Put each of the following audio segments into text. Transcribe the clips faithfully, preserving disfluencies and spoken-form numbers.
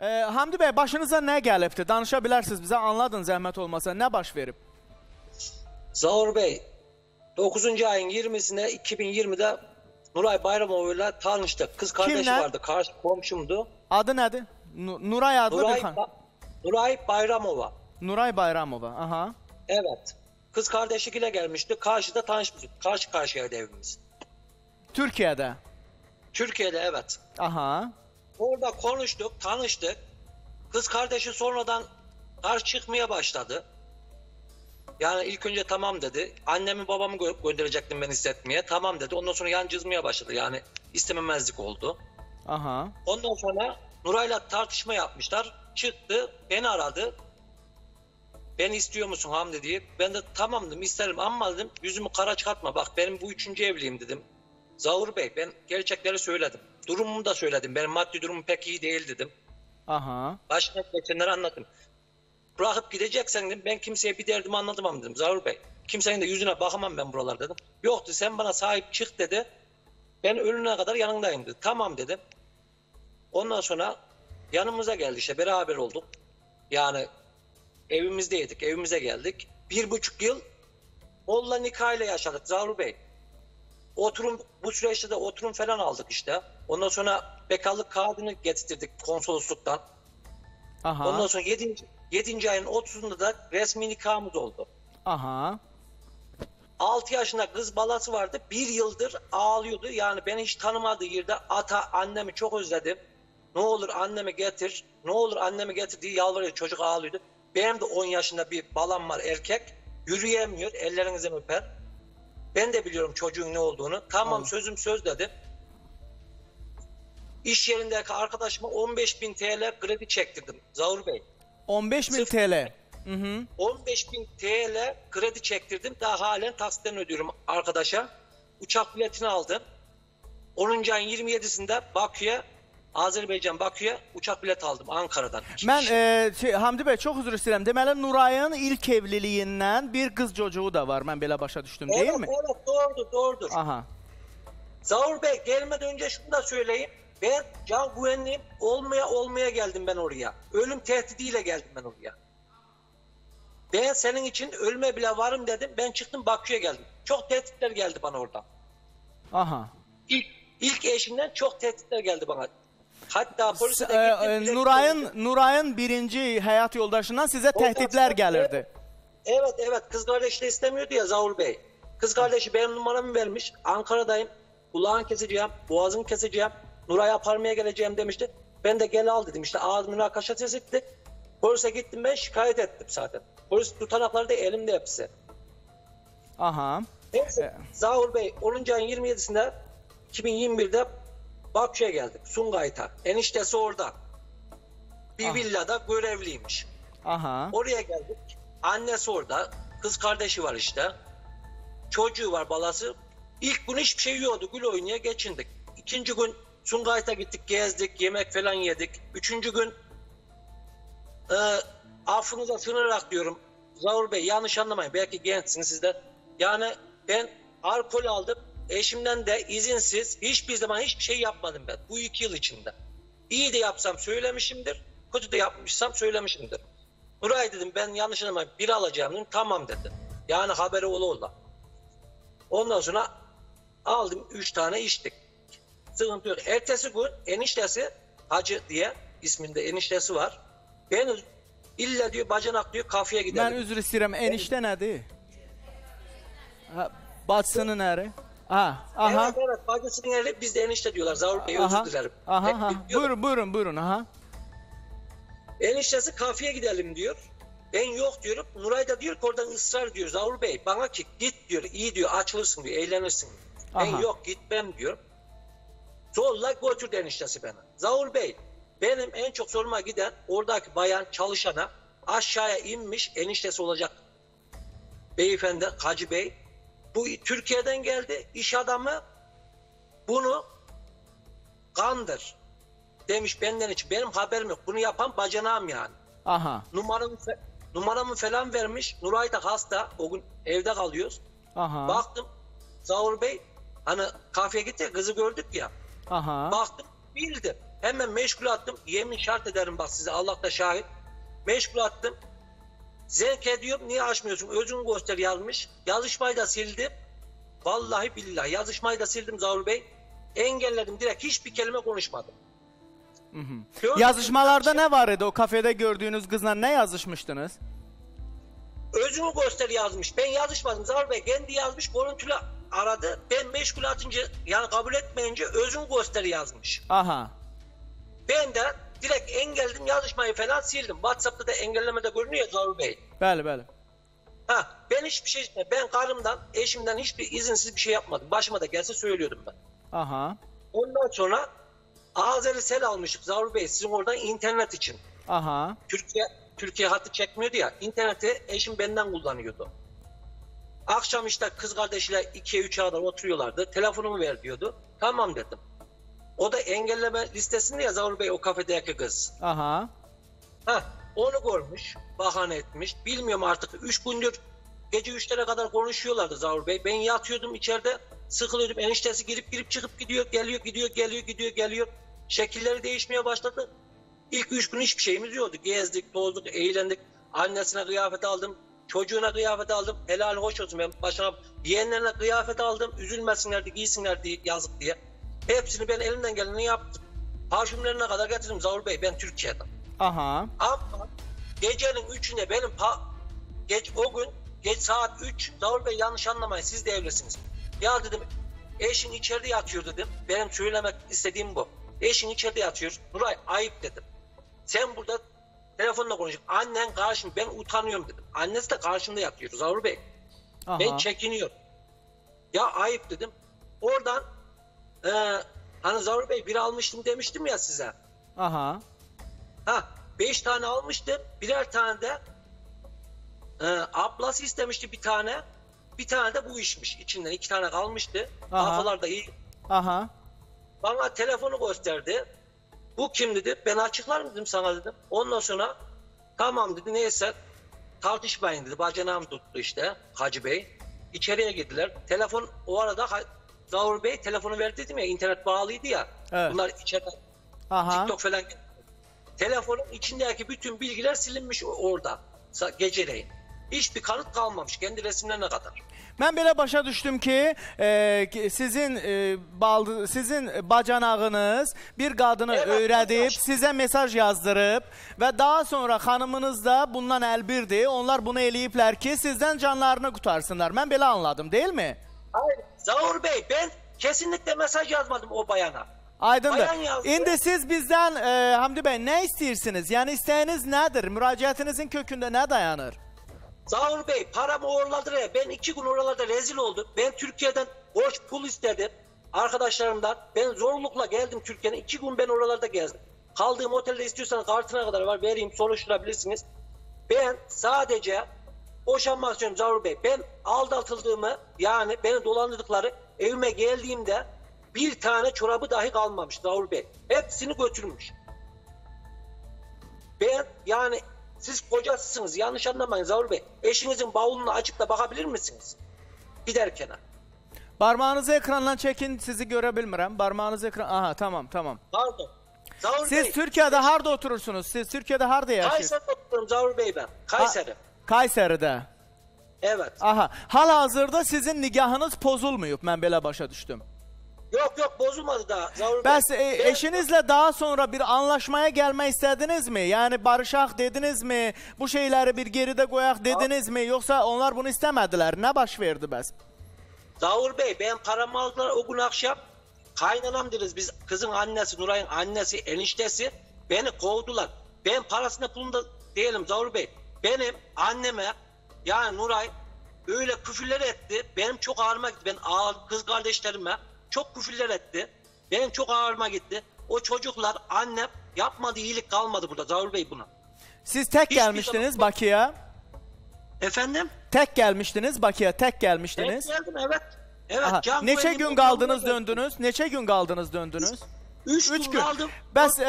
e, Hamdi Bey, başınıza nə gəlibdi? Danışa bilərsiniz, bizə anladın zəhmət olmasa. Nə baş verib? Zaur Bey, dokuzuncu ayın yirmisinde iki bin yirmide Nuray Bayramova ile tanıştık. Kız kardeşi Kimle? vardı, karşı komşumdu. Adı nedir? Nuray adlı Nuray, bir ba Nuray Bayramova. Nuray Bayramova, aha. Evet. Kız kardeşiyle gelmişti. Karşıda tanışmıştık. Karşı karşıyaydı evimiz. Türkiye'de? Türkiye'de, evet. Aha. Orada konuştuk, tanıştık. Kız kardeşi sonradan karşı çıkmaya başladı. Yani ilk önce tamam dedi. Annemi babamı gö gönderecektim ben hissetmeye. Tamam dedi. Ondan sonra yan cızmaya başladı. Yani istememezlik oldu. Aha. Ondan sonra Nuray'la tartışma yapmışlar. Çıktı. Beni aradı. Beni istiyor musun Hamdi diye. Ben de tamam dedim, isterim ama dedim yüzümü kara çıkartma. Bak benim bu üçüncü evliliğim dedim. Zaur Bey, ben gerçekleri söyledim. Durumumu da söyledim. Benim maddi durumum pek iyi değil dedim. Aha. Başka geçenleri anlattım. Bırakıp gideceksen dedim, ben kimseye bir derdimi anlatamam dedim Zaur Bey. Kimsenin de yüzüne bakamam ben buralar dedim. Yok dedi, sen bana sahip çık dedi. Ben ölüne kadar yanındayım dedi. Tamam dedim. Ondan sonra yanımıza geldi işte, beraber olduk. Yani evimizdeydik, evimize geldik. Bir buçuk yıl onunla nikahıyla yaşadık Zaur Bey. Oturum, bu süreçte de oturum falan aldık işte. Ondan sonra bekarlık kağıdını getirdik konsolosluktan. Aha. Ondan sonra yedinci yedinci ayın otuzunda da resmi nikahımız oldu. Aha. altı yaşında kız balası vardı. Bir yıldır ağlıyordu. Yani beni hiç tanımadığı yerde ata annemi çok özledim. Ne olur annemi getir. Ne olur annemi getir diye yalvarıyor. Çocuk ağlıyordu. Benim de on yaşında bir balam var, erkek. Yürüyemiyor. Ellerinizi öper. Ben de biliyorum çocuğun ne olduğunu. Tamam Aha. sözüm söz dedim. İş yerindeki arkadaşıma on beş bin T L kredi çektirdim Zaur Bey. on beş bin T L. Hı hı. on beş bin T L kredi çektirdim. Daha halen taksitten ödüyorum arkadaşa. Uçak biletini aldım. onuncu ayın yirmi yedisinde Bakü'ye, Azerbaycan Bakü'ye uçak bilet aldım Ankara'dan. Ben e, şey, Hamdi Bey, çok özür dilerim. Deməli Nuray'ın ilk evliliğinden bir kız çocuğu da var. Mən belə başa düştüm, evet, değil mi? Evet, doğrudur, doğrudur. Aha. Zaur Bey, gelmeden önce şunu da söyleyeyim. Ben can güvenliğim olmaya olmaya geldim ben oraya. Ölüm tehdidiyle geldim ben oraya. Ben senin için ölme bile varım dedim. Ben çıktım Bakü'ye geldim. Çok tehditler geldi bana oradan. Aha. İlk, ilk eşimden çok tehditler geldi bana. Hatta polise de gittim. E, Nuray'ın Nuray'ın birinci hayat yoldaşından size o tehditler gelirdi. Evet evet, kız kardeşi de istemiyordu ya Zaur Bey. Kız kardeşi benim numaramı vermiş. Ankara'dayım. Kulağını keseceğim. Boğazımı keseceğim. Nuray aparmaya geleceğim demişti. Ben de gel al dedim. İşte ağız münakaşa çizikti. Polise gittim, ben şikayet ettim zaten. Polis tutanakları da elimde hepsi. Aha. Neyse, Zaur Bey onuncu ayın yirmi yedisinde iki bin yirmi birde Bakü'ye geldik. Sumqayıta. Eniştesi orada. Bir Aha. villada görevliymiş. Aha. Oraya geldik. Annesi orada. Kız kardeşi var işte. Çocuğu var, balası. İlk gün hiçbir şey yiyordu. Gül oynaya geçindik. İkinci gün Sumqayıta gittik, gezdik, yemek falan yedik. Üçüncü gün e, affınıza sığınarak diyorum Zaur Bey, yanlış anlamayın, belki gençsiniz siz de. Yani ben alkol aldım, eşimden de izinsiz hiçbir zaman hiçbir şey yapmadım ben bu iki yıl içinde. İyi de yapsam söylemişimdir, kötü de yapmışsam söylemişimdir. Nuray dedim, ben yanlış anlamayın, biri alacağım dedim, tamam dedi. Yani haberi ola ola. Ondan sonra aldım, üç tane içtik. Sıkıntı yok. Ertesi gün eniştesi, Hacı diye isminde eniştesi var. Ben illa diyor bacanak diyor kafeye gidelim. Ben özür istedim. Enişte nedir? Bacısının eri. Aha. Aha. Evet, evet, bacısının eri, biz de enişte diyorlar Zaur Bey, özür dilerim. Aha, aha. Buyurun buyurun buyurun. Aha. Eniştesi kafeye gidelim diyor. Ben yok diyorum. Nuray da diyor ki oradan ısrar diyor Zaur Bey. Bana ki git diyor, iyi diyor, açılırsın diyor, eğlenirsin diyor. Ben aha. yok gitmem diyor. Zorla götürdü eniştesi beni. Zaur Bey, benim en çok zoruma giden oradaki bayan çalışana, aşağıya inmiş eniştesi olacak beyefendi Hacı Bey. Bu Türkiye'den geldi, iş adamı bunu kandır demiş benden için. Benim haberim yok. Bunu yapan bacanağım yani. Aha. Numaramı, numaramı falan vermiş. Nuray da hasta. O gün evde kalıyoruz. Aha. Baktım Zaur Bey, hani kafeye gitti, kızı gördük ya. Aha. Baktım, bildim. Hemen meşgul attım. Yemin şart ederim bak size, Allah da şahit. Meşgul attım. Zevk ediyorum, niye açmıyorsun? Özünü göster yazmış. Yazışmayı da sildim. Vallahi billahi yazışmayı da sildim Zaur Bey. Engelledim direkt, hiçbir kelime konuşmadım. Hı hı. Yazışmalarda ne var idi? O kafede gördüğünüz kızla ne yazışmıştınız? Özünü göster yazmış. Ben yazışmadım Zaur Bey. Kendi yazmış, görüntülü aradı. Ben meşgul atınca, yani kabul etmeyince özünü göster yazmış. Aha. Ben de direkt engelledim, yazışmayı falan sildim. WhatsApp'ta da engellemede görünüyor Zaur Bey. Böyle böyle. Ha, ben hiçbir şey, ben karımdan, eşimden hiçbir izinsiz bir şey yapmadım. Başıma da gelse söylüyordum ben. Aha. Ondan sonra Azeri sel almıştık Zaur Bey sizin oradan internet için. Aha. Türkiye Türkiye hattı çekmiyordu ya. İnterneti eşim benden kullanıyordu. Akşam işte kız kardeşiyle ikiye üçe kadar oturuyorlardı. Telefonumu ver diyordu. Tamam dedim. O da engelleme listesinde ya Zaur Bey, o kafedeki kız. Aha. Heh, onu görmüş, bahane etmiş. Bilmiyorum artık, üç gündür gece üçlere kadar konuşuyorlardı Zaur Bey. Ben yatıyordum içeride, sıkılıyordum. Eniştesi girip girip çıkıp gidiyor, geliyor, gidiyor, geliyor, gidiyor, geliyor. Şekilleri değişmeye başladı. İlk üç gün hiçbir şeyimiz yoktu. Gezdik, tozduk, eğlendik. Annesine kıyafet aldım, çocuğuna kıyafet aldım. Helal hoş olsun ben başına. Yeğenlerine kıyafet aldım, üzülmesinler diye, giysinler diye, yazık diye. Hepsini ben elimden geleni yaptım. Parfümlerine kadar getirdim Zaur Bey, ben Türkiye'den. Aha. Ama gecenin üçünde benim pa geç o gün geç saat üç, Zaur Bey yanlış anlamayın, siz de evlisiniz. Ya dedim, eşin içeride yatıyor dedim. Benim söylemek istediğim bu. Eşin içeride yatıyor. Nuray ayıp dedim. Sen burada telefonla konuşuyorsun. Annen karşım, ben utanıyorum dedim. Annesi de karşımda yatıyor Zaur Bey. Aha. Ben çekiniyorum. Ya ayıp dedim. Oradan Ee, hani Zaur Bey bir almıştım demiştim ya size. Aha. Ha, beş tane almıştım. Birer tane de e, ablası istemişti bir tane. Bir tane de bu içmiş. İçinden iki tane kalmıştı. Kafalar da iyi. Aha. Bana telefonu gösterdi. Bu kim dedi. Ben açıklarım dedim sana dedim. Ondan sonra tamam dedi, neyse tartışmayın dedi. Bacanağım tuttu işte Hacı Bey. İçeriye girdiler. Telefon o arada... Zaur Bey telefonu verdi dedim ya, internet bağlıydı ya. Evet. Bunlar içeride. Aha. TikTok falan. Telefonun içindeki bütün bilgiler silinmiş orada. Geceleyin. Hiçbir kanıt kalmamış kendi resimlerine kadar. Ben böyle başa düştüm ki e, sizin e, baldı, sizin bacanağınız bir kadını evet, öğredip size mesaj yazdırıp ve daha sonra hanımınız da bundan elbirdi. Onlar bunu eleyipler ki sizden canlarını kurtarsınlar. Ben böyle anladım değil mi? Aynen. Zaur Bey, ben kesinlikle mesaj yazmadım o bayana. Aydındır. Bayan İndi siz bizden e, Hamdi Bey ne istiyorsunuz? Yani isteğiniz nedir? Müracaatinizin kökünde ne dayanır? Zaur Bey paramı uğurladı ya. Ben iki gün oralarda rezil oldum. Ben Türkiye'den borç pul istedim. Arkadaşlarımdan. Ben zorlukla geldim Türkiye'den. İki gün ben oralarda gezdim. Kaldığım otelde istiyorsanız kartına kadar var. Vereyim, soruşturabilirsiniz. Ben sadece... Boşanmak istiyorum Zaur Bey. Ben aldatıldığımı, yani beni dolandırdıkları, evime geldiğimde bir tane çorabı dahi kalmamış Zaur Bey. Hepsini götürmüş. Ben yani siz kocasısınız, yanlış anlamayın Zaur Bey. Eşinizin bavulunu açıp da bakabilir misiniz? Giderken. Parmağınızı ekrandan çekin, sizi görebilmirəm. Parmağınızı ekran. Aha tamam tamam. Pardon. Zaur siz Bey, Türkiye'de harda oturursunuz? Siz Türkiye'de harda yaşıyorsunuz? Kayseri'de oturuyorum Zaur Bey ben. Kayseri. Ha. Kayseri'de. Evet. Aha. Hal-hazırda sizin nigahınız pozulmuyub. Mən belə başa düşdüm. Yok yok, bozulmadı daha. Bəs e, eşinizle daha sonra bir anlaşmaya gelmek istediniz mi? Yani barışaq dediniz mi? Bu şeyleri bir geride koyaq dediniz mi? Yoksa onlar bunu istemediler. Ne baş verdi bəs? Zaur Bey, ben paramı aldılar o gün akşam. Kaynanam deriz biz, kızın annesi, Nuray'ın annesi, eniştesi beni kovdular. Ben parasına pulunda değilim Zaur Bey. Benim anneme, yani Nuray öyle küfürler etti. Benim çok ağrıma gitti. Ben ağır, kız kardeşlerime çok küfürler etti. Benim çok ağrıma gitti. O çocuklar, annem yapmadığı iyilik kalmadı burada Zaur Bey buna. Siz tek hiç gelmiştiniz Bakı'ya. Efendim? Tek gelmiştiniz Bakı'ya, tek gelmiştiniz. Tek geldim evet. Evet. Neçe gün kaldınız döndünüz? Neçe gün kaldınız döndünüz? Üç, üç gün, gün aldım. Bəs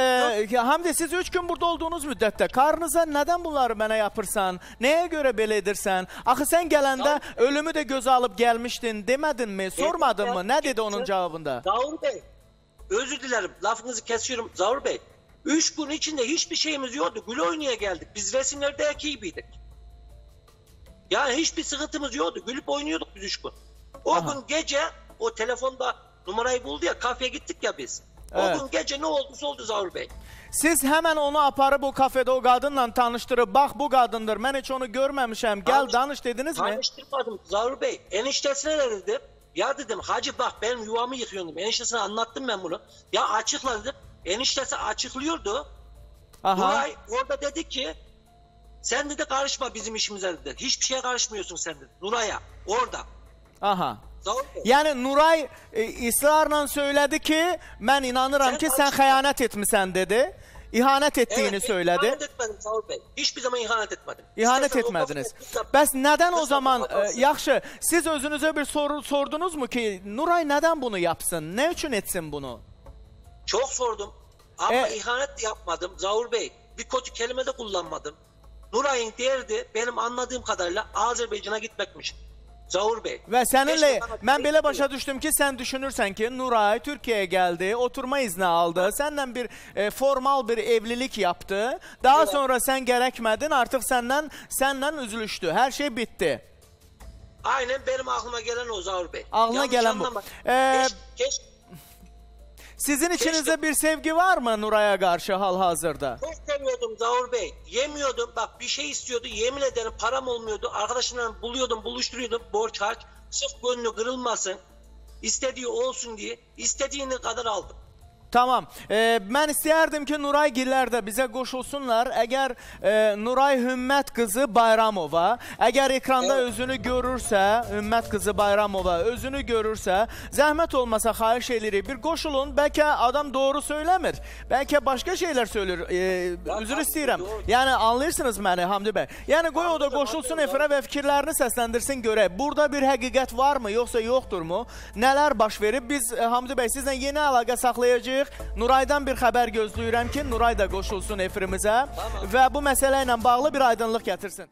e, Hamdi, siz üç gün burada olduğunuz müddətdə karınıza nədən bunları mənə yapırsan? Nəyə görə belə edirsən? Axı sən gələndə ölümü də göz alıb gəlmişdin demədinmi? Sormadın mı? Nə dedi onun cavabında? Zaur Bey, Özür dilerim, lafınızı kesiyorum Zaur Bey. Üç gün içinde hiçbir şeyimiz yoktu. Gül oynaya geldik. Biz resimlerde ekibiydik. Yani hiçbir sıkıntımız yoktu. Gülüp oynuyorduk biz üç gün. O Aha. gün gece o telefonda numarayı buldu ya, kafeye gittik ya biz. Evet. O gün gece ne olduysa oldu Zaur Bey. Siz hemen onu aparıp o kafede o kadınla tanıştırıp, bak bu kadındır, ben hiç onu görmemişim, gel Tanış, danış dediniz mi? Tanıştırmadım Zaur Bey. Eniştesine de dedim. Ya dedim hacı bak benim yuvamı yıkıyordum. Eniştesine anlattım ben bunu. Ya açıkla dedim. Eniştesi açıklıyordu. Aha. Nuray orada dedi ki sen dedi karışma bizim işimize dedi. Hiçbir şeye karışmıyorsun sen dedi. Nuray'a orada. Aha. Yani Nuray e, ısrarla söyledi ki ben inanıram sen ki sen hıyanet etmişsin dedi. İhanet ettiğini evet, söyledi. İhanet etmedim Zaur Bey. Hiçbir zaman ihanet etmedim. İhanet İstersen etmediniz. Bəs neden o zaman, e, yaxşı, siz özünüze bir soru sordunuz mu ki Nuray neden bunu yapsın? Ne için etsin bunu? Çok sordum ama e, ihanet yapmadım Zaur Bey. Bir kötü kelime de kullanmadım. Nuray'ın derdi benim anladığım kadarıyla Azerbaycan'a gitmekmiş. Zaur Bey. Ve seninle ben böyle başa düştüm ki sen düşünürsen ki Nuray Türkiye'ye geldi, oturma izni aldı, ha. senden bir e, formal bir evlilik yaptı. Daha evet. sonra sen gerekmedin, artık senden senden üzülüştü. Her şey bitti. Aynen benim aklıma gelen o Zaur Bey. Aklına Yanlış gelen anlama. bu. Ee, keş, keş. Sizin içinizde bir sevgi var mı Nuray'a karşı hal hazırda? Çok seviyordum Zaur Bey. Yemiyordum. Bak bir şey istiyordu. Yemin ederim param olmuyordu. Arkadaşımla buluyordum, buluşturuyordum. Borç harç. Sırf gönlü kırılmasın. İstediği olsun diye. İstediğini kadar aldım. Tamam. Ee, ben istiyerdim ki Nuray giller de bize koşulsunlar. Eğer e, Nuray Hümmət kızı Bayramova, eğer ekranda evet. özünü görürse, Hümmət kızı Bayramova özünü görürse, zahmet olmasa xahiş edirik. Bir koşulun, belki adam doğru söylemir. Belki başka şeyler söylür. Ee, üzür isteyirəm. Yani anlayırsınız beni Hamdi Bey. Yani koy o da koşulsun efirə ve fikirlerini seslendirsin göre. Burada bir həqiqət var mı yoksa yoktur mu? Neler baş verib? Biz Hamdi Bey sizle yeni əlaqə saxlayacağıq. Nuray'dan bir haber gözlüyürəm ki, Nuray da qoşulsun efirimizə və bu məsələ ilə bağlı bir aydınlıq gətirsin.